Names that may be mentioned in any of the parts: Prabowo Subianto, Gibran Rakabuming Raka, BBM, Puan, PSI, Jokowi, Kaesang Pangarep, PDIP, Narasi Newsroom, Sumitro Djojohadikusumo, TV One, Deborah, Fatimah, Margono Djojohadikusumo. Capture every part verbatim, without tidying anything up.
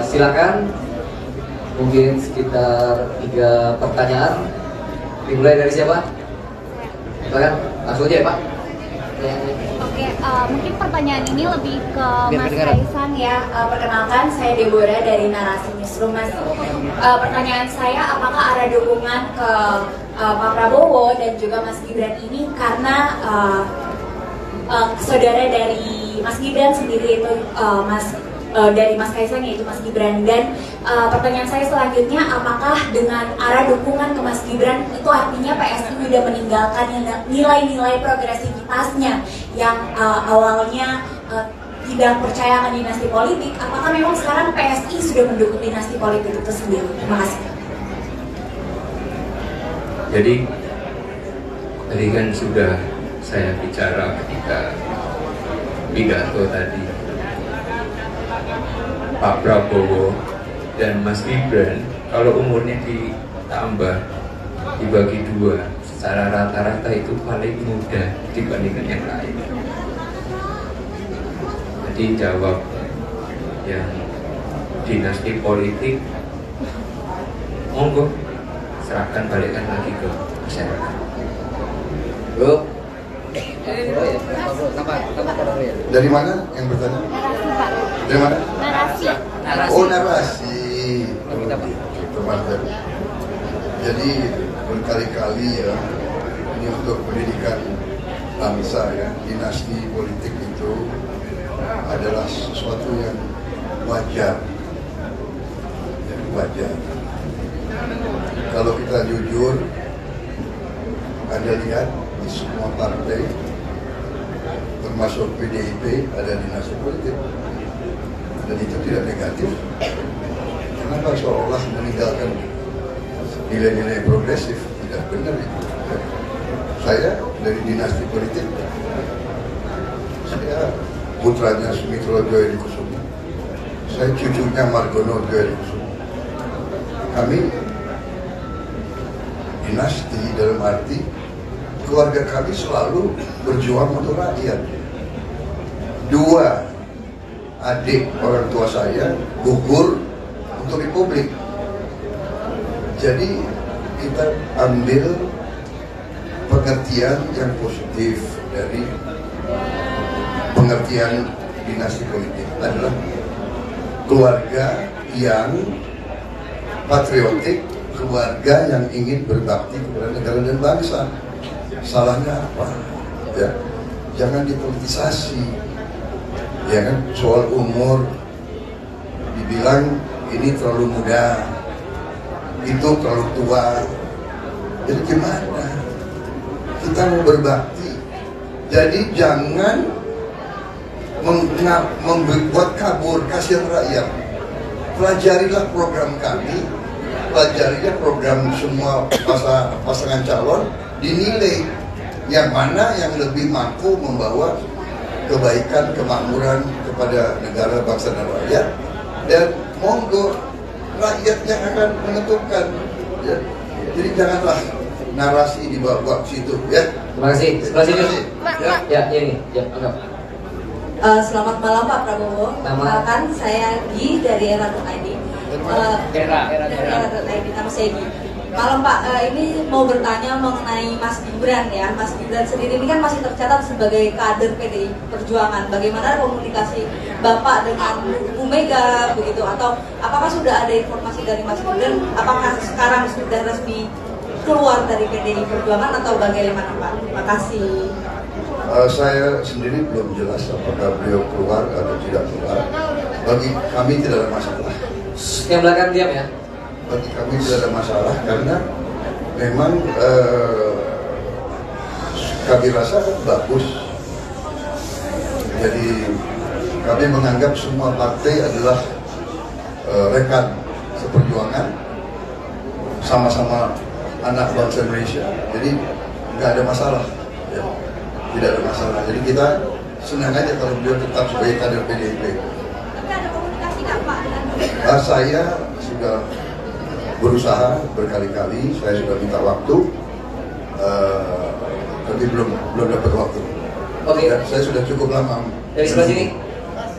Silakan, mungkin sekitar tiga pertanyaan. Dimulai dari siapa? Silakan, langsung aja ya Pak. Ya. Oke, uh, mungkin pertanyaan ini lebih ke Biar Mas Kaesang ya. Uh, perkenalkan, saya Deborah dari Narasi Newsroom. Mas, uh, pertanyaan saya, apakah ada dukungan ke uh, Pak Prabowo dan juga Mas Gibran ini karena uh, uh, saudara dari Mas Gibran sendiri itu uh, Mas uh, dari Mas Kaesang yaitu Mas Gibran, dan uh, pertanyaan saya selanjutnya, apakah dengan arah dukungan ke Mas Gibran itu artinya P S I sudah meninggalkan nilai-nilai progresif yang uh, awalnya uh, tidak percaya akan dinasti politik, apakah memang sekarang P S I sudah mendukung dinasti politik itu sendiri? Terima kasih. Jadi, tadi kan sudah saya bicara ketika pidato tadi, Pak Prabowo dan Mas Gibran, kalau umurnya ditambah, dibagi dua, secara rata-rata itu paling muda dibandingkan yang lain. Jadi jawab yang dinasti politik, monggo serahkan balikkan lagi ke masyarakat. Bro, dari mana yang bertanya? Dari mana? Narasi. Oh, narasi. Jadi berkali-kali ya, ini untuk pendidikan bangsa ya, dinasti politik itu adalah sesuatu yang wajar, yang wajar. Kalau kita jujur, Anda lihat di semua partai, termasuk P D I P, ada dinasti politik, dan itu tidak negatif. Kenapa seolah-olah meninggalkan nilai-nilai progresif? Tidak benar itu. Saya dari dinasti politik, saya putranya Sumitro Djojohadikusumo, saya cucunya Margono Djojohadikusumo. Kami dinasti dalam arti keluarga kami selalu berjuang untuk rakyat. Dua adik orang tua saya gugur untuk republik. Jadi kita ambil pengertian yang positif dari pengertian dinasti politik adalah keluarga yang patriotik, keluarga yang ingin berbakti kepada negara dan bangsa. Salahnya apa? Ya, jangan dipolitisasi. Ya kan, soal umur dibilang ini terlalu muda, itu terlalu tua. Jadi gimana? Kita mau berbakti. Jadi jangan membuat kabur kasihan rakyat. Pelajarilah program kami, pelajarilah program semua pasangan calon, dinilai yang mana yang lebih mampu membawa kebaikan, kemakmuran kepada negara, bangsa, dan rakyat. Dan monggo rakyatnya akan menentukan ya. Jadi janganlah narasi dibawa ke situ ya. Terima kasih. Terima kasih. Ya, ya, ya ini. Ya, anggap. Uh, selamat malam Pak Prabowo. Perkenalkan, saya Gi dari Era I D. Uh, Era Era I D. Nama saya Gi. Malam Pak, uh, ini mau bertanya mengenai Mas Gibran ya. Mas Gibran sendiri ini kan masih tercatat sebagai kader P D I Perjuangan. Bagaimana komunikasi Bapak dengan Bu Mega begitu? Atau apakah sudah ada informasi dari Mas Gibran? Apakah sekarang sudah resmi keluar dari P D I Perjuangan atau bagaimana Pak? Terima kasih. Uh, saya sendiri belum jelas apakah beliau keluar atau tidak keluar. Bagi kami tidak ada masalah. Yang belakang diam ya. Bagi kami tidak ada masalah karena memang eh, kami rasa bagus. Jadi kami menganggap semua partai adalah eh, rekan seperjuangan, sama-sama anak bangsa Indonesia. Jadi nggak ada masalah, ya. Tidak ada masalah. Jadi kita senang aja kalau beliau tetap sebagai kader P D I P. Tapi ada komunikasi nggak Pak? Nah, saya sudah berusaha berkali-kali, saya sudah minta waktu, uh, tapi belum belum dapat waktu. Oke. Okay. Saya sudah cukup lama. Dari sebelah sini?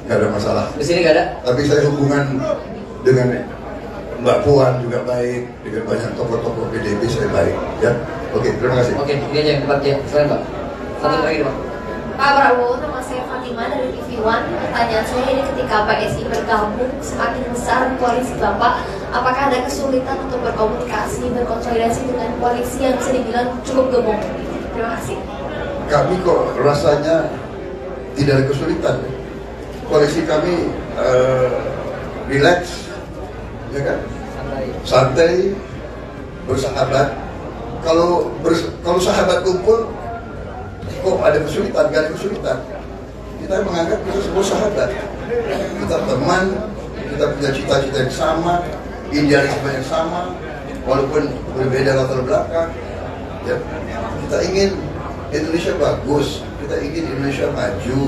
Gak ada masalah. Di sini gak ada. Tapi saya hubungan dengan Mbak Puan juga baik, dengan banyak tokoh-tokoh P D I P saya baik, ya. Oke, terima kasih. Oke, ini aja yang tempat ya, selain Pak. Satu lagi Pak. Pak Prabowo, nama saya Fatimah dari T V One. Pertanyaan saya ini, ketika P S I bergabung semakin besar koalisi Bapak, apakah ada kesulitan untuk berkomunikasi, berkonsolidasi dengan koalisi yang bisa dibilang cukup gemuk? Terima kasih. Kami kok rasanya tidak ada kesulitan. Koalisi kami uh, relax, ya kan? Santai, santai bersahabat. Kalau bers kalau sahabat kumpul, kok ada kesulitan? Gak ada kesulitan. Kita menganggap kita semua sahabat. Kita teman, kita punya cita-cita yang sama, idealisme yang sama, walaupun berbeda latar belakang. Ya, kita ingin Indonesia bagus, kita ingin Indonesia maju,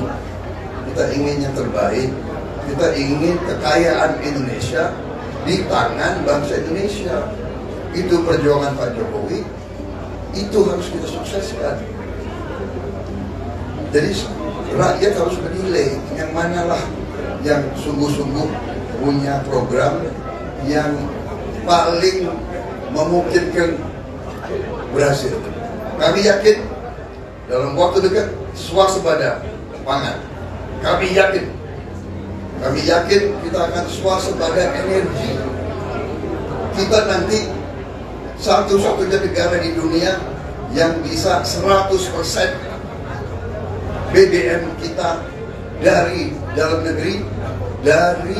kita ingin yang terbaik, kita ingin kekayaan Indonesia di tangan bangsa Indonesia. Itu perjuangan Pak Jokowi, itu harus kita sukseskan. Jadi rakyat harus menilai yang manalah yang sungguh-sungguh punya program yang paling memungkinkan berhasil. Kami yakin dalam waktu dekat swasembada pangan. Kami yakin, kami yakin kita akan swasembada energi. Kita nanti satu-satunya negara di dunia yang bisa seratus persen B B M kita dari dalam negeri, dari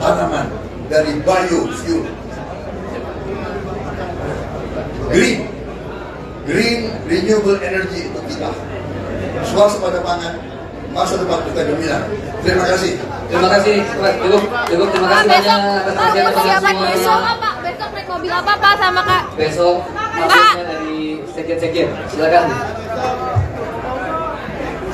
tanaman, dari biofuel. Green, green renewable energy itu kita. Swasembada pangan, masa depan kita gemilang. Terima kasih. Terima kasih. Cukup, cukup. Terima kasih banyak atas perhatian teman-teman semua. Pak, besok naik mobil apa Pak sama Kak? Besok mobilnya dari Sekjen-Sekjen. Silakan.